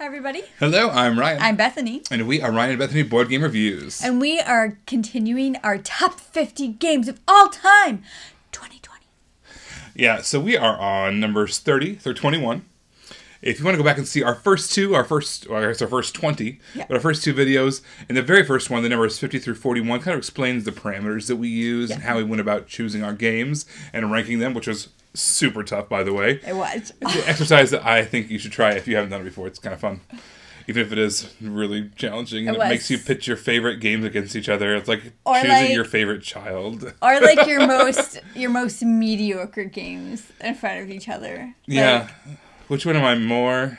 Hi, everybody. Hello, I'm Ryan. I'm Bethany. And we are Ryan and Bethany Board Game Reviews. And we are continuing our top 50 games of all time, 2020. Yeah, so we are on numbers 30 through 21. If you want to go back and see our first two, our first 20, but our first two videos, and the very first one, the numbers 50 through 41, kind of explains the parameters that we use and how we went about choosing our games and ranking them, which was super tough, by the way. It was. It's an exercise that I think you should try if you haven't done it before. It's kind of fun. Even if it is really challenging. It makes you pitch your favorite games against each other. It's like choosing your favorite child. Or like your most mediocre games in front of each other. Yeah. Like, which one am I more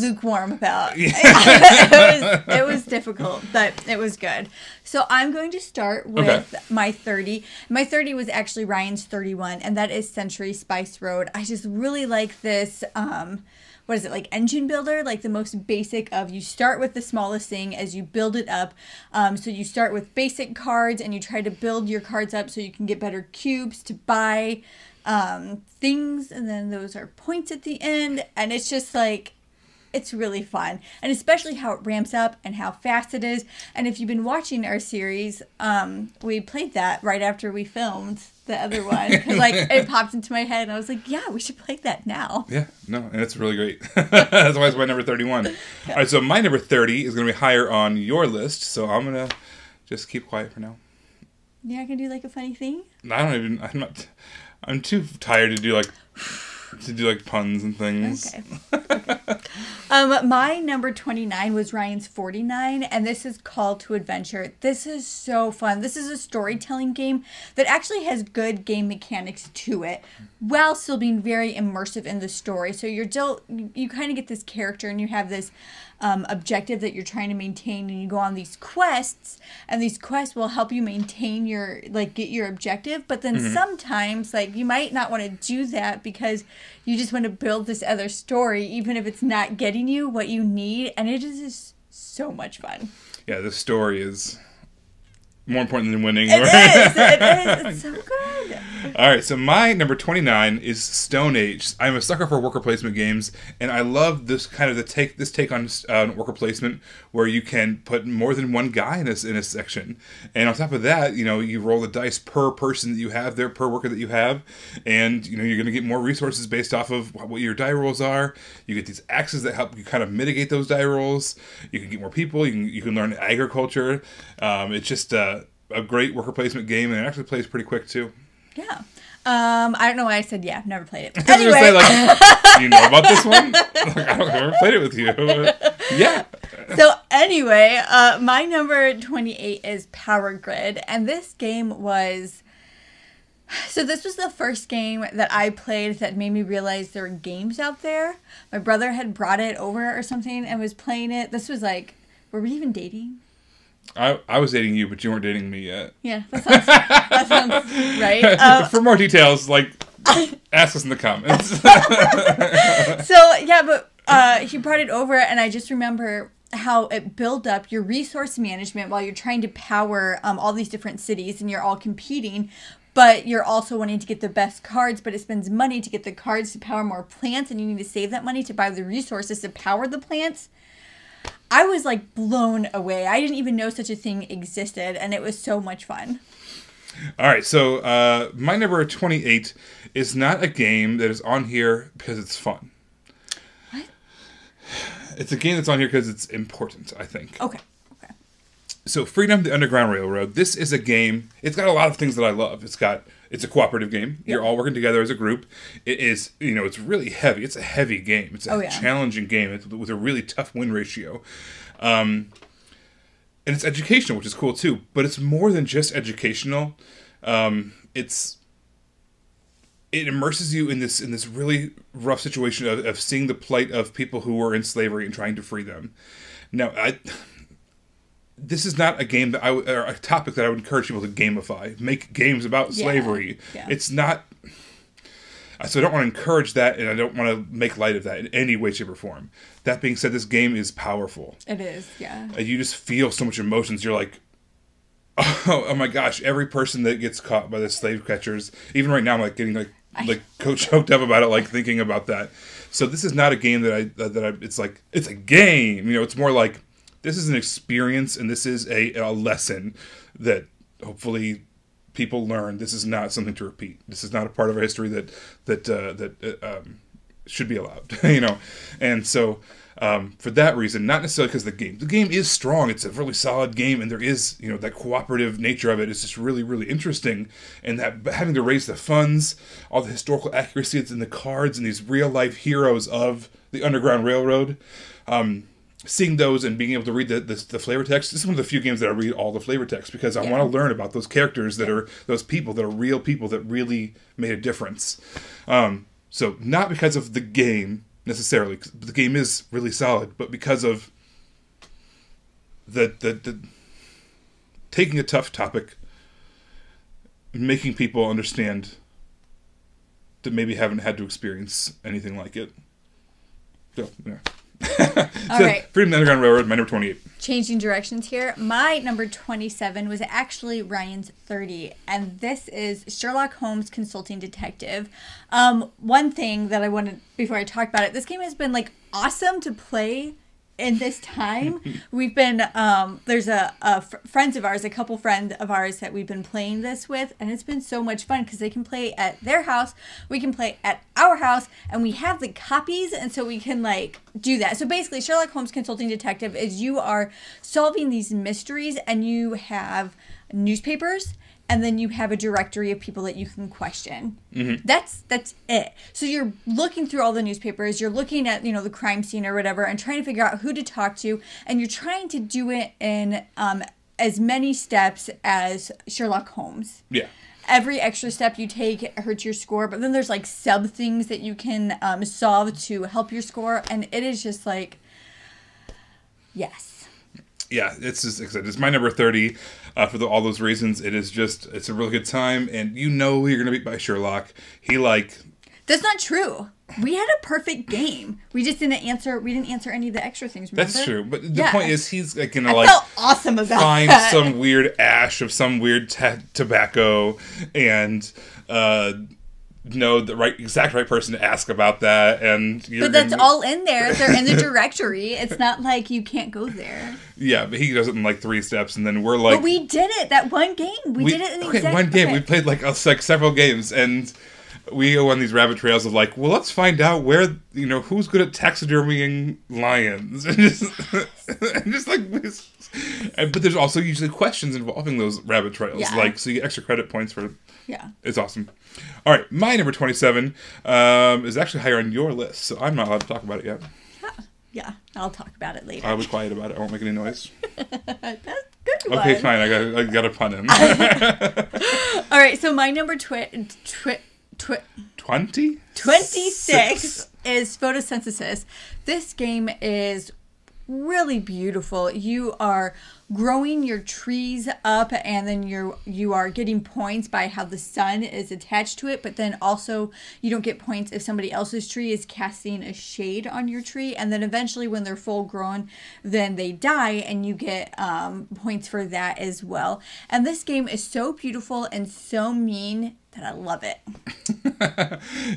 lukewarm about? Yeah. it was difficult, but it was good. So I'm going to start with my 30. My 30 was actually Ryan's 31, and that is Century Spice Road. I just really like this, what is it, like engine builder? Like the most basic of, you start with the smallest thing as you build it up. So you start with basic cards, and you try to build your cards up so you can get better cubes to buy things, and then those are points at the end, and it's just like, it's really fun, and especially how it ramps up and how fast it is. And if you've been watching our series, we played that right after we filmed the other one, because like it popped into my head and I was like, yeah, we should play that now. Yeah, no, and it's really great. That's why it's my number 31. All right, so my number 30 is going to be higher on your list, so I'm going to just keep quiet for now. You're not going to do like a funny thing? I'm too tired to do like puns and things. Okay. My number 29 was Ryan's 49, and this is Call to Adventure. This is so fun. This is a storytelling game that actually has good game mechanics to it, while still being very immersive in the story. So you're still, you kind of get this character, and you have this objective that you're trying to maintain, and you go on these quests, and these quests will help you maintain your, like, get your objective. But then sometimes, like, you might not want to do that because you just want to build this other story, even if it's not getting you what you need. And it is just so much fun. Yeah, the story is more important than winning. It is. It is. It's so good. All right, so my number 29 is Stone Age. I'm a sucker for worker placement games, and I love this kind of take on worker placement, where you can put more than one guy in a section. And on top of that, you know, you roll the dice per person that you have there, per worker that you have, and you know you're going to get more resources based off of what your die rolls are. You get these axes that help you kind of mitigate those die rolls. You can get more people. You can learn agriculture. It's just a great worker placement game, and it actually plays pretty quick too. Yeah. I don't know why I said yeah. I've never played it. Anyway. Say, like, do you know about this one? Like, I don't ever played it with you. Yeah. So anyway, my number 28 is Power Grid, and this game was... So this was the first game that I played that made me realize there were games out there. My brother had brought it over or something and was playing it. This was like... Were we even dating? I was dating you, but you weren't dating me yet. Yeah, that sounds right. For more details, like, ask us in the comments. So, yeah, but he brought it over, and I just remember how it built up your resource management while you're trying to power all these different cities, and you're all competing, but you're also wanting to get the best cards, but it spends money to get the cards to power more plants, and you need to save that money to buy the resources to power the plants. I was, like, blown away. I didn't even know such a thing existed, and it was so much fun. All right, so my number 28 is not a game that is on here because it's fun. What? It's a game that's on here because it's important, I think. Okay. Okay. So Freedom: The Underground Railroad. This is a game. It's got a lot of things that I love. It's a cooperative game. Yep. You're all working together as a group. It is, you know, it's really heavy. It's a heavy game. It's a challenging game. It's with a really tough win ratio. And it's educational, which is cool too. But it's more than just educational. It immerses you in this really rough situation of seeing the plight of people who were in slavery and trying to free them. Now, this is not a game that or a topic that I would encourage people to gamify. Make games about slavery. Yeah. It's not. So I don't want to encourage that, and I don't want to make light of that in any way, shape, or form. That being said, this game is powerful. It is, yeah. You just feel so much emotions. You're like, oh my gosh, every person that gets caught by the slave catchers. Even right now, I'm like getting like choked up about it, like thinking about that. So this is not a game that it's like, it's a game, you know, it's more like this is an experience and this is a lesson that hopefully people learn. This is not something to repeat. This is not a part of our history that should be allowed, you know? And so, for that reason, not necessarily because the game is strong. It's a really solid game, and there is, you know, that cooperative nature of it is just really, really interesting. And that having to raise the funds, all the historical accuracy that's in the cards, and these real life heroes of the Underground Railroad, seeing those and being able to read the flavor text. This is one of the few games that I read all the flavor text, because I want to learn about those characters that are those people that are real people that really made a difference. So not because of the game necessarily, the game is really solid, but because of the taking a tough topic, making people understand that maybe haven't had to experience anything like it. So, yeah. All right. Freedom: The Underground Railroad, my number 28. Changing directions here. My number 27 was actually Ryan's 30, and this is Sherlock Holmes Consulting Detective. One thing that I wanted, before I talk about it, this game has been like awesome to play in this time. We've been, there's a couple friends of ours that we've been playing this with, and it's been so much fun because they can play at their house, we can play at our house, and we have the copies, and so we can like do that. So basically, Sherlock Holmes Consulting Detective is you are solving these mysteries, and you have newspapers, and then you have a directory of people that you can question. Mm-hmm. That's it. So you're looking through all the newspapers, you're looking at, you know, the crime scene or whatever, and trying to figure out who to talk to, and you're trying to do it in as many steps as Sherlock Holmes. Yeah. Every extra step you take hurts your score, but then there's like sub things that you can solve to help your score, and it is just like, yes. Yeah, it's just, it's my number 30 for all those reasons. It is just, it's a really good time, and you know who you're going to beat by Sherlock. He like... That's not true. We had a perfect game. We just didn't answer, any of the extra things. Remember? That's true, but the point is he's like going to like... I felt awesome about find that. Some weird ash of some weird tobacco and... know the exact right person to ask about that, and but that's all in there. They're in the directory. It's not like you can't go there. Yeah, but he does it in like 3 steps, and then we're like, but we did it that one game. We did it in the exact one game. We played like several games, and we go on these rabbit trails of like, well, let's find out where, you know, who's good at taxidermying lions, and just like this. But there's also usually questions involving those rabbit trails, like, so you get extra credit points for. Yeah. It's awesome. All right. My number 27 is actually higher on your list, so I'm not allowed to talk about it yet. Yeah. I'll talk about it later. I'll be quiet about it. I won't make any noise. That's good one. Okay, fine. I got a pun in. All right. So my number 26 is Photosynthesis. This game is really beautiful. You are growing your trees up, and then you are getting points by how the sun is attached to it, but then also you don't get points if somebody else's tree is casting a shade on your tree, and then eventually when they're full grown, then they die, and you get points for that as well. And this game is so beautiful and so mean that I love it.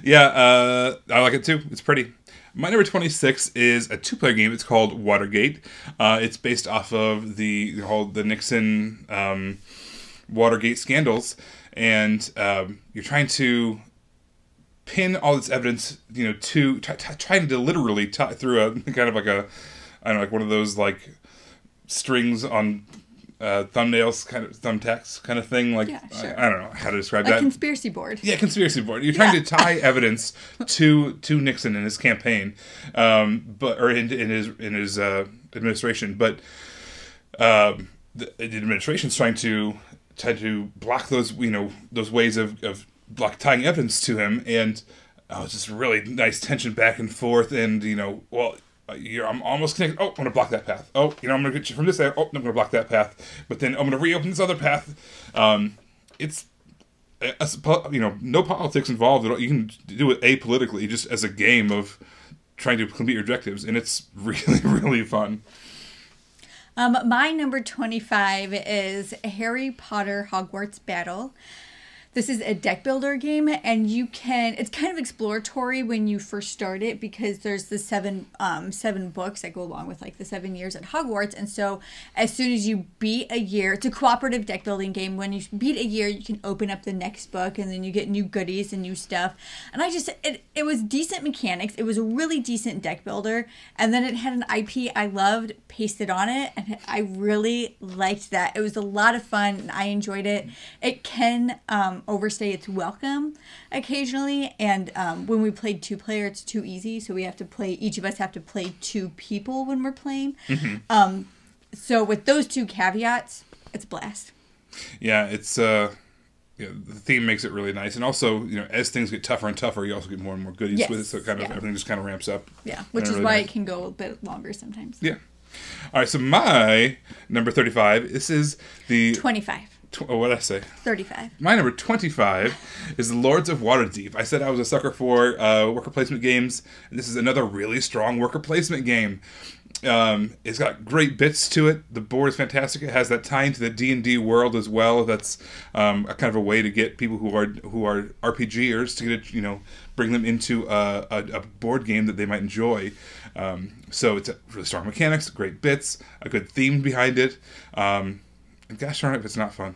Yeah, I like it too. It's pretty. My number 26 is a 2-player game. It's called Watergate. It's based off of the Nixon Watergate scandals, and you're trying to pin all this evidence, you know, to trying to literally tie through a kind of like a, I don't know, like one of those like strings on thumbnails, kind of thumbtacks kind of thing. Like, yeah, sure. I don't know how to describe that. Conspiracy board. Yeah, conspiracy board. You're trying to tie evidence to Nixon and his campaign, or in his administration. But the administration's trying to block those, you know, those ways of tying evidence to him. And it's just really nice tension back and forth. And, you know, well, I'm almost connected. Oh, I'm going to block that path. Oh, you know, I'm going to get you from this side. Oh, I'm going to block that path. But then I'm going to reopen this other path. It's, you know, no politics involved at all. You can do it apolitically, just as a game of trying to complete your objectives. And it's really, really fun. My number 25 is Harry Potter Hogwarts Battle. This is a deck builder game, and you can, it's kind of exploratory when you first start it, because there's the seven books that go along with like the 7 years at Hogwarts. And so as soon as you beat a year, it's a cooperative deck building game. When you beat a year, you can open up the next book, and then you get new goodies and new stuff. And I just, it was decent mechanics. It was a really decent deck builder. And then it had an IP I loved pasted on it, and I really liked that. It was a lot of fun, and I enjoyed it. It can overstay its welcome occasionally, and when we played two player, it's too easy, so we have to play, each of us have to play two people when we're playing. Mm-hmm. So with those two caveats, it's a blast. Yeah, it's you know, the theme makes it really nice, and also, you know, as things get tougher and tougher, you also get more and more goodies with it, so it kind of everything just kind of ramps up. Yeah, which is really why it can go a bit longer sometimes. Yeah. All right, so my number 35. This is the 25. Oh, what did I say? 35. My number 25 is Lords of Waterdeep. I said I was a sucker for worker placement games, and this is another really strong worker placement game. It's got great bits to it. The board is fantastic. It has that tie into the D&D world as well. That's a kind of a way to get people who are RPGers to get it, you know, bring them into a board game that they might enjoy. So it's a really strong mechanics, great bits, a good theme behind it. Gosh darn it if it's not fun.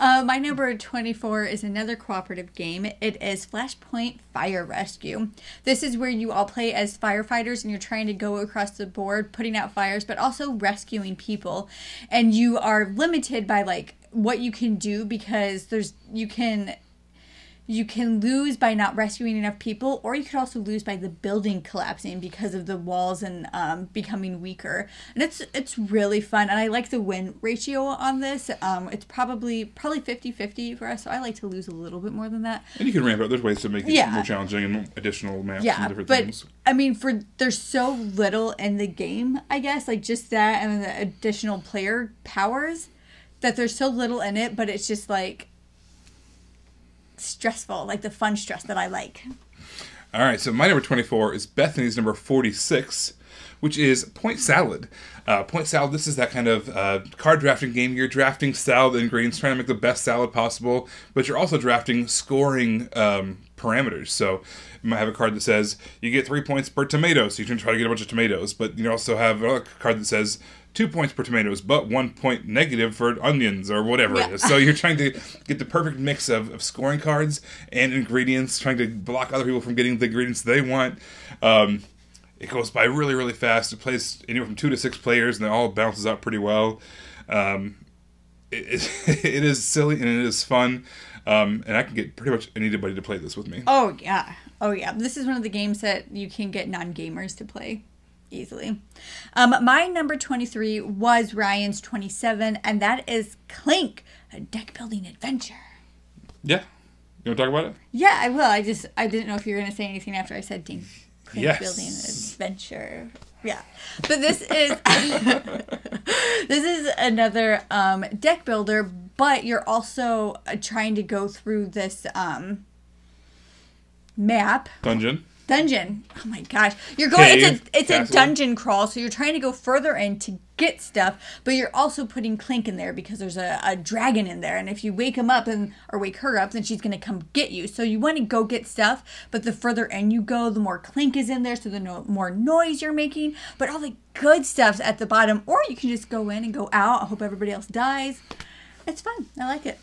My number 24 is another cooperative game. It is Flashpoint Fire Rescue. This is where you all play as firefighters, and you're trying to go across the board, putting out fires, but also rescuing people. And you are limited by like what you can do, because there's you can lose by not rescuing enough people, or you could also lose by the building collapsing because of the walls and becoming weaker. And it's really fun, and I like the win ratio on this. It's probably 50-50 for us, so I like to lose a little bit more than that. And you can ramp up. There's ways to make it more challenging and additional maps and different things. I mean, there's so little in the game, I guess, like just that and the additional player powers, that there's so little in it, but it's just like stressful, like the fun stress that I like. All right, so my number 24 is Bethany's number 46, which is Point Salad. Point Salad, this is that kind of card drafting game. You're drafting salad ingredients, trying to make the best salad possible, but you're also drafting scoring parameters. So you might have a card that says you get 3 points per tomato, so you can try to get a bunch of tomatoes, but you also have another card that says 2 points per tomatoes, but 1 point negative for onions or whatever it is. So you're trying to get the perfect mix of scoring cards and ingredients, trying to block other people from getting the ingredients they want. It goes by really, really fast. It plays anywhere from 2 to 6 players, and it all bounces out pretty well. It is silly, and it is fun. And I can get pretty much anybody to play this with me. Oh, yeah. Oh, yeah. This is one of the games that you can get non-gamers to play easily. My number 23 was Ryan's 27, and that is Clank, a deck-building adventure. Yeah. You want to talk about it? Yeah, I will. I didn't know if you were going to say anything after I said ding. Yes. Building adventure. Yeah. But this is this is another deck builder, but you're also trying to go through this map. Dungeon. Oh my gosh. You're going it's a dungeon crawl, so you're trying to go further in to get stuff, but you're also putting Clank in there because there's a dragon in there, and if you wake him up or wake her up, then she's going to come get you. So you want to go get stuff, but the further in you go, the more Clank is in there, so the more noise you're making, but all the good stuff's at the bottom, or you can just go in and go out. I hope everybody else dies. It's fun. I like it.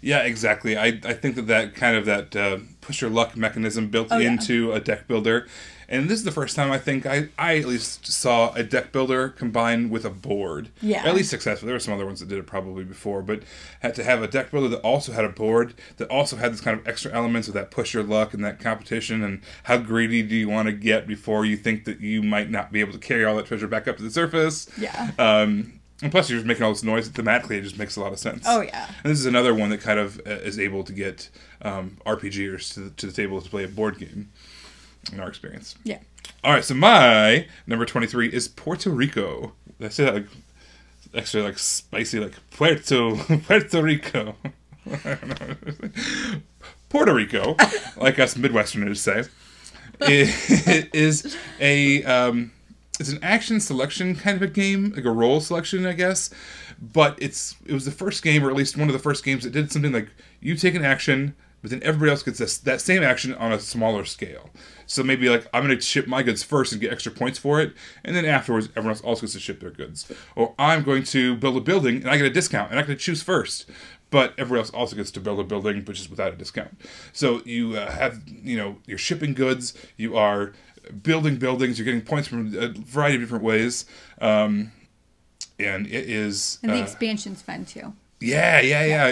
Yeah, exactly. I think that kind of that push your luck mechanism built into a deck builder. And this is the first time I think I at least saw a deck builder combined with a board. Yeah. At least successful. There were some other ones that did it probably before, but had to have a deck builder that also had a board, that also had this kind of extra elements of that push your luck and that competition and how greedy do you want to get before you think that you might not be able to carry all that treasure back up to the surface. Yeah. And plus, you're just making all this noise. Thematically, it just makes a lot of sense. Oh, yeah. And this is another one that kind of is able to get RPGers to the table to play a board game, in our experience. Yeah. All right, so my number 23 is Puerto Rico. Did I say that like, extra like spicy, like Puerto Rico? I don't know. Puerto Rico, like us Midwesterners say, it is a It's an action selection kind of a game, like a role selection, I guess. But it was the first game, or at least one of the first games, that did something like you take an action, but then everybody else gets that same action on a smaller scale. So maybe like I'm going to ship my goods first and get extra points for it, and then afterwards everyone else also gets to ship their goods. Or I'm going to build a building and I get a discount and I get to choose first, but everyone else also gets to build a building, but just without a discount. So you have, you know, you're shipping goods, you are building buildings, you're getting points from a variety of different ways, and it is... And the expansion's fun, too. Yeah,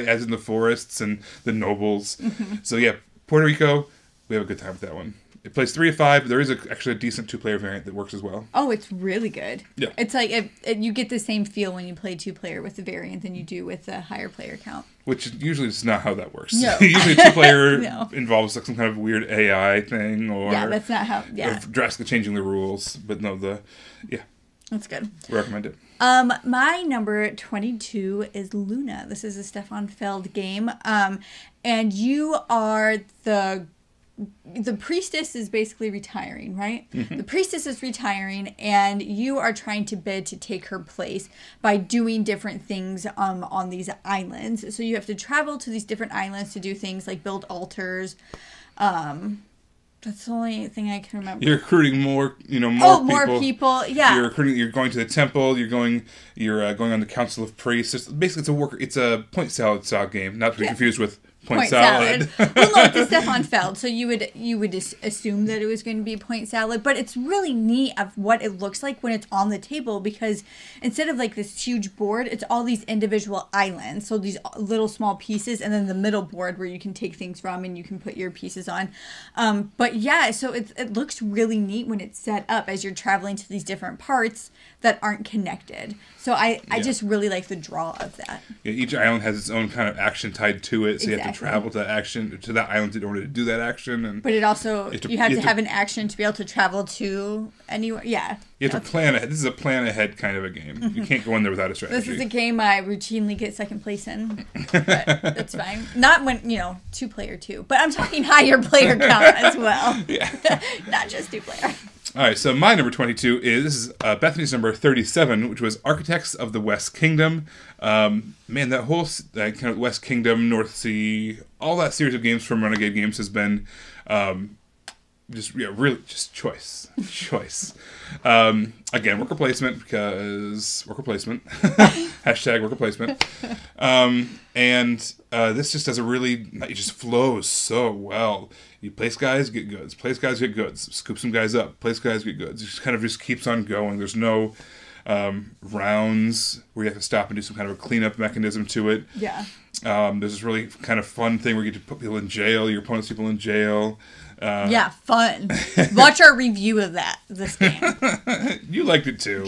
as in the forests and the nobles. Mm-hmm. So, yeah, Puerto Rico, we have a good time with that one. It plays 3 to 5. There is actually a decent 2-player variant that works as well. Oh, it's really good. Yeah. It's like you get the same feel when you play 2-player with the variant than you do with the higher player count. Which usually is not how that works. No. Usually 2-player involves like some kind of weird AI thing or... Yeah, that's not how... Yeah. Drastically changing the rules. But no, yeah. That's good. Recommend it. My number 22 is Luna. This is a Stefan Feld game. And you are the priestess is basically retiring, right? Mm-hmm. The priestess is retiring, and you are trying to bid to take her place by doing different things on these islands. So you have to travel to these different islands to do things like build altars. That's the only thing I can remember. You're recruiting more people. Yeah. You're recruiting. You're going to the temple. You're going on the council of priests. Basically, it's a Point Salad style game. Not to be confused with Point Salad. Well, no, it's a Stefan Feld, so you would assume that it was going to be Point Salad, but it's really neat of what it looks like when it's on the table, because instead of like this huge board, it's all these individual islands, so these little small pieces, and then the middle board where you can take things from and you can put your pieces on. But yeah, so it looks really neat when it's set up as you're traveling to these different parts that aren't connected. So I just really like the draw of that. Yeah, each island has its own kind of action tied to it, so exactly. You have to travel to that island in order to do that action. But it also, you have to have an action to be able to travel to anywhere. Yeah. You have to plan ahead. This is a plan ahead kind of a game. Mm-hmm. You can't go in there without a strategy. This is a game I routinely get second place in, but that's fine. Not when, 2-player, but I'm talking higher player count as well. Yeah. Not just 2-player. All right, so my number 22 is Bethany's number 37, which was Architects of the West Kingdom. Man, that whole kind of West Kingdom, North Sea, all that series of games from Renegade Games has been just choice. Choice. Again, worker placement, because worker placement. Hashtag worker placement. And this just does a really, it just flows so well. You place guys, get goods. Place guys, get goods. Scoop some guys up. Place guys, get goods. It just kind of just keeps on going. There's no rounds where you have to stop and do some kind of a cleanup mechanism to it. Yeah. There's this really kind of fun thing where you get to put people in jail, your opponent's people in jail. Yeah, fun. Watch our review of this game. You liked it too.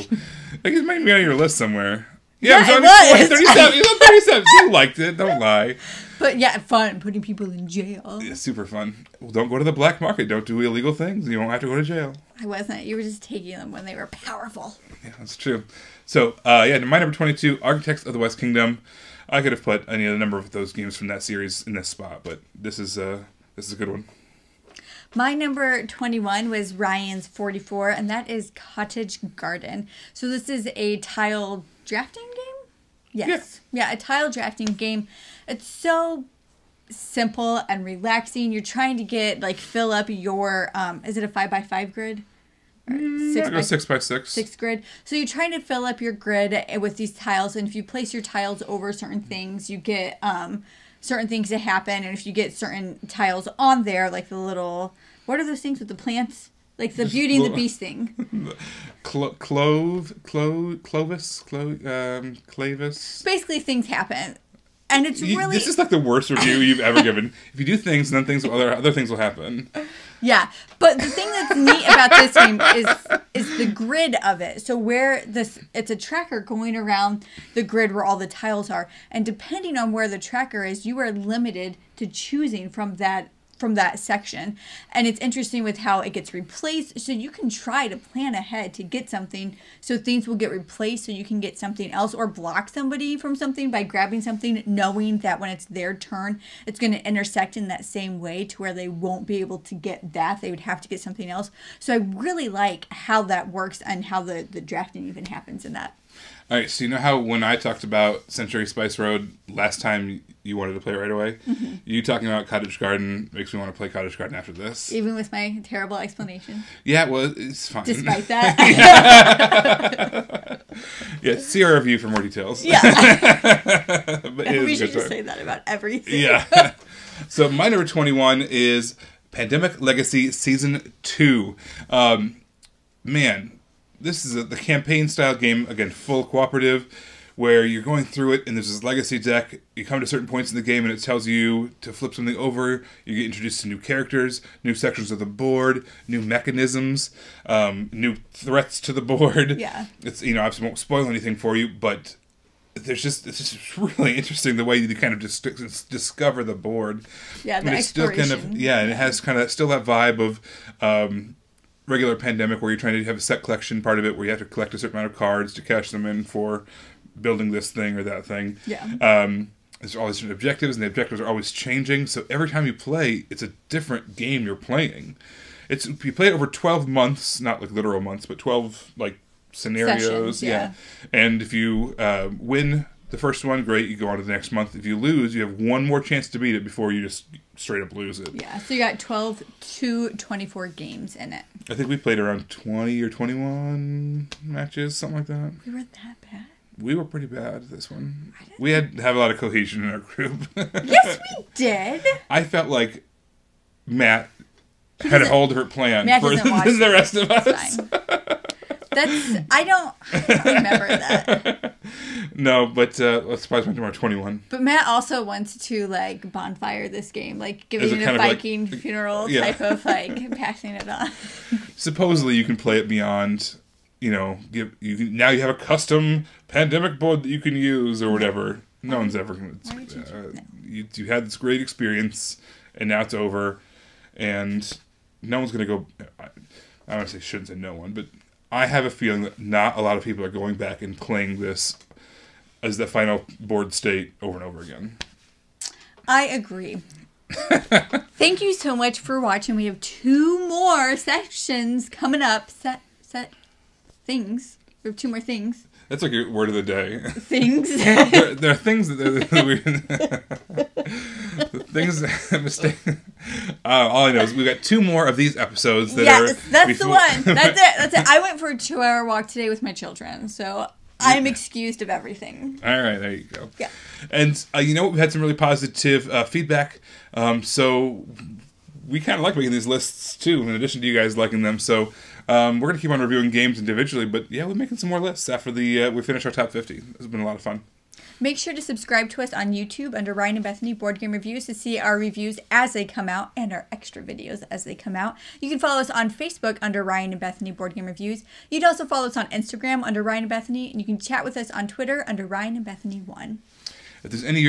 Like, it might be on your list somewhere. Yeah, it was. 37. It was 37. You liked it. Don't lie. But yeah, fun. Putting people in jail. Yeah, super fun. Well, don't go to the black market. Don't do illegal things. You don't have to go to jail. I wasn't. You were just taking them when they were powerful. Yeah, that's true. So, my number 22, Architects of the West Kingdom. I could have put any other number of those games from that series in this spot, but this is a good one. My number 21 was Ryan's 44, and that is Cottage Garden. So this is a tile drafting game? Yes. Yeah, a tile drafting game. It's so simple and relaxing. You're trying to fill up your, is it a 5x5 grid? Six by six grid. So you're trying to fill up your grid with these tiles, and if you place your tiles over certain things, you get certain things that happen, and if you get certain tiles on there, like the little, what are those things with the plants? Like the Beauty and the Beast thing. Clavis. Basically, things happen, and it's really. This is like the worst review you've ever given. If you do things, then things other things will happen. Yeah, but the thing that's neat about this game is the grid of it. So it's a tracker going around the grid where all the tiles are, and depending on where the tracker is, you are limited to choosing from that from that section. And it's interesting with how it gets replaced. So you can try to plan ahead to get something, so things will get replaced so you can get something else, or block somebody from something by grabbing something, knowing that when it's their turn, it's going to intersect in that same way to where they won't be able to get that. They would have to get something else. So I really like how that works and how the drafting even happens in that. All right, so you know how when I talked about Century Spice Road last time, you wanted to play it right away? Mm-hmm. You talking about Cottage Garden makes me want to play Cottage Garden after this. Even with my terrible explanation? Yeah, well, it's fine. Despite that? Yeah, see our review for more details. Yeah. But we should just say that about everything. Yeah. So my number 21 is Pandemic Legacy Season 2. Man... This is the campaign-style game, again, full cooperative, where you're going through it, and there's this legacy deck. You come to certain points in the game, and it tells you to flip something over. You get introduced to new characters, new sections of the board, new mechanisms, new threats to the board. Yeah. It's, you know, I won't spoil anything for you, but it's just really interesting the way you kind of just discover the board. Yeah, the exploration. Still kind of, yeah, and it has kind of still that vibe of... regular Pandemic, where you're trying to have a set collection part of it, where you have to collect a certain amount of cards to cash them in for building this thing or that thing. Yeah. There's all these different objectives, and the objectives are always changing. So every time you play, it's a different game you're playing. You play it over 12 months, not like literal months, but 12 like scenarios. Sessions, yeah. And if you win the first one, great, you go on to the next month. If you lose, you have one more chance to beat it before you just straight up lose it. Yeah, so you got 12 to 24 games in it. I think we played around 20 or 21 matches, something like that. We were that bad? We were pretty bad at this one. We had to have a lot of cohesion in our group. Yes, we did. I felt like Matt had a whole different plan for the rest of us. I don't remember that. No, but let's surprise me to my 21. But Matt also wants to like bonfire this game, like give it a Viking like, funeral type of like passing it on. Supposedly, you can play it beyond. You know, now you have a custom Pandemic board that you can use or whatever. No one's ever going to. You had this great experience, and now it's over, and no one's going to go. I honestly shouldn't say no one, but. I have a feeling that not a lot of people are going back and playing this as the final board state over and over again. I agree. Thank you so much for watching. We have two more sections coming up. Things. We have two more things. That's like your word of the day. Things. there are things that are weird. All I know is we've got two more of these episodes. That's the one. That's it. That's it. I went for a 2-hour walk today with my children, so I'm excused of everything. All right, there you go. Yeah. And you know what? We had some really positive feedback. So we kind of like making these lists too, in addition to you guys liking them. So. We're going to keep on reviewing games individually, but yeah, we're making some more lists after we finish our top 50. It's been a lot of fun. Make sure to subscribe to us on YouTube under Ryan and Bethany Board Game Reviews to see our reviews as they come out and our extra videos as they come out. You can follow us on Facebook under Ryan and Bethany Board Game Reviews. You can also follow us on Instagram under Ryan and Bethany, and you can chat with us on Twitter under Ryan and Bethany 1. If there's any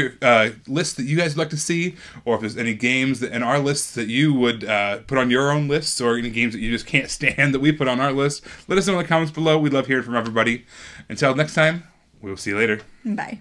lists that you guys would like to see, or if there's any games in our lists that you would put on your own lists, or any games that you just can't stand that we put on our list, let us know in the comments below. We'd love hearing from everybody. Until next time, we'll see you later. Bye.